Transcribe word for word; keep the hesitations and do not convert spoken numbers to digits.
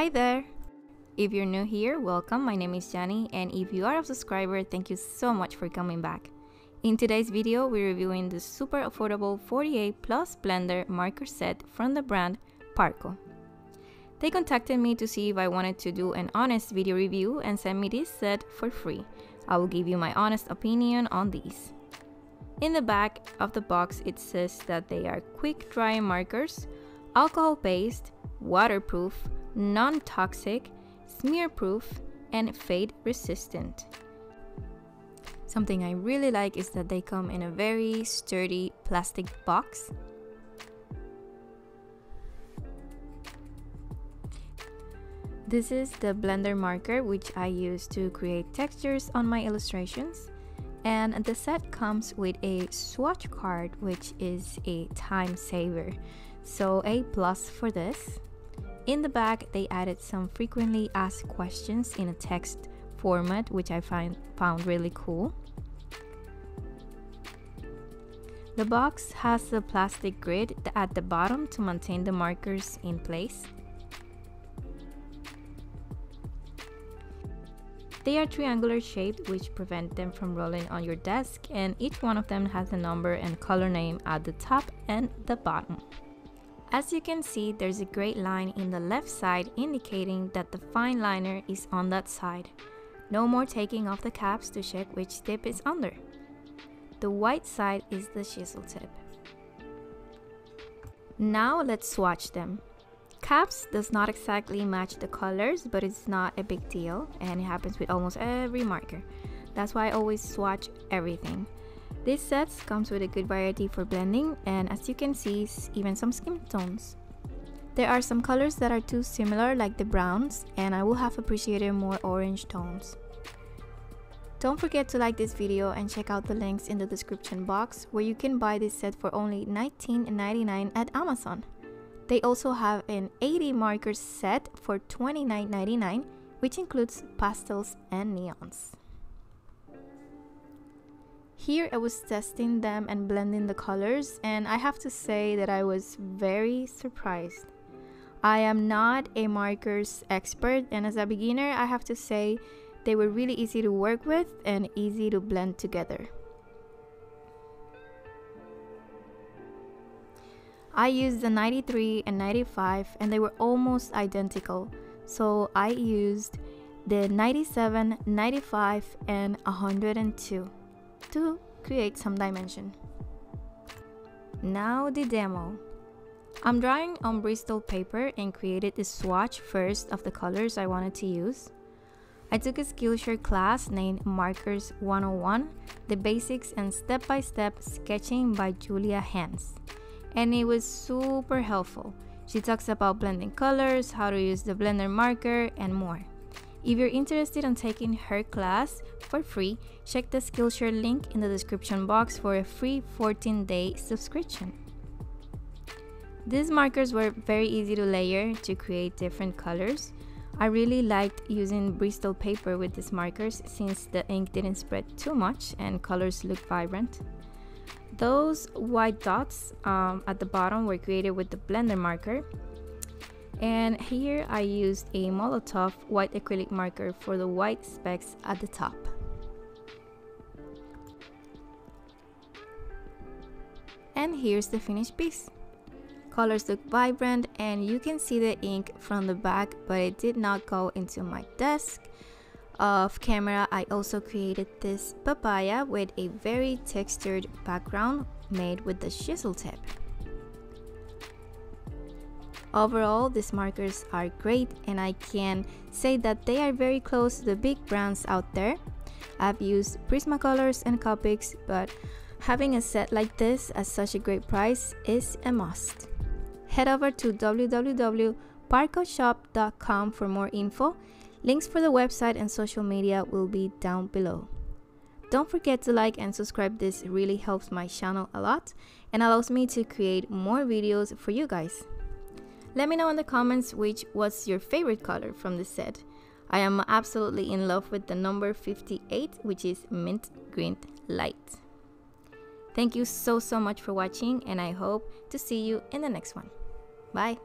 Hi there! If you're new here, welcome, my name is Jenny, and if you are a subscriber, thank you so much for coming back. In today's video, we're reviewing the super affordable forty-eight plus blender marker set from the brand Parkoo. They contacted me to see if I wanted to do an honest video review and sent me this set for free. I will give you my honest opinion on these. In the back of the box, it says that they are quick drying markers, alcohol-based, waterproof, non-toxic, smear-proof, and fade-resistant. Something I really like is that they come in a very sturdy plastic box. This is the blender marker which I use to create textures on my illustrations. And the set comes with a swatch card, which is a time saver, so a plus for this. In the back, they added some frequently asked questions in a text format, which I find found really cool. The box has a plastic grid at the bottom to maintain the markers in place. They are triangular shaped, which prevent them from rolling on your desk, and each one of them has a number and color name at the top and the bottom. As you can see, there's a great line in the left side indicating that the fine liner is on that side. No more taking off the caps to check which tip is under. The white side is the chisel tip. Now let's swatch them. Caps does not exactly match the colors, but it's not a big deal, and it happens with almost every marker. That's why I always swatch everything. This set comes with a good variety for blending, and as you can see, even some skin tones. There are some colors that are too similar, like the browns, and I would have appreciated more orange tones. Don't forget to like this video and check out the links in the description box where you can buy this set for only nineteen ninety-nine at Amazon. They also have an eighty marker set for twenty-nine ninety-nine, which includes pastels and neons. Here I was testing them and blending the colors, and I have to say that I was very surprised. I am not a markers expert, and as a beginner, I have to say they were really easy to work with and easy to blend together. I used the ninety-three and ninety-five, and they were almost identical, so I used the ninety-seven, ninety-five, and one hundred two to create some dimension. Now the demo. I'm drawing on Bristol paper and created the swatch first of the colors I wanted to use. I took a Skillshare class named Markers one oh one, The Basics and Step-by-Step Sketching by Julia Henze, and it was super helpful. She talks about blending colors, how to use the blender marker, and more. If you're interested in taking her class for free, check the Skillshare link in the description box for a free fourteen day subscription. These markers were very easy to layer to create different colors. I really liked using Bristol paper with these markers since the ink didn't spread too much and colors looked vibrant. Those white dots um, at the bottom were created with the blender marker, and here I used a Molotow white acrylic marker for the white specks at the top. And here's the finished piece. Colors look vibrant and you can see the ink from the back, but it did not go into my desk. Off camera, I also created this papaya with a very textured background made with the chisel tip. Overall, these markers are great, and I can say that they are very close to the big brands out there. I've used Prismacolors and Copics, but having a set like this at such a great price is a must. Head over to w w w dot parkoo shop dot com for more info. Links for the website and social media will be down below. Don't forget to like and subscribe, this really helps my channel a lot and allows me to create more videos for you guys. Let me know in the comments which was your favorite color from the set. I am absolutely in love with the number fifty-eight, which is mint green light. Thank you so so much for watching, and I hope to see you in the next one. Bye!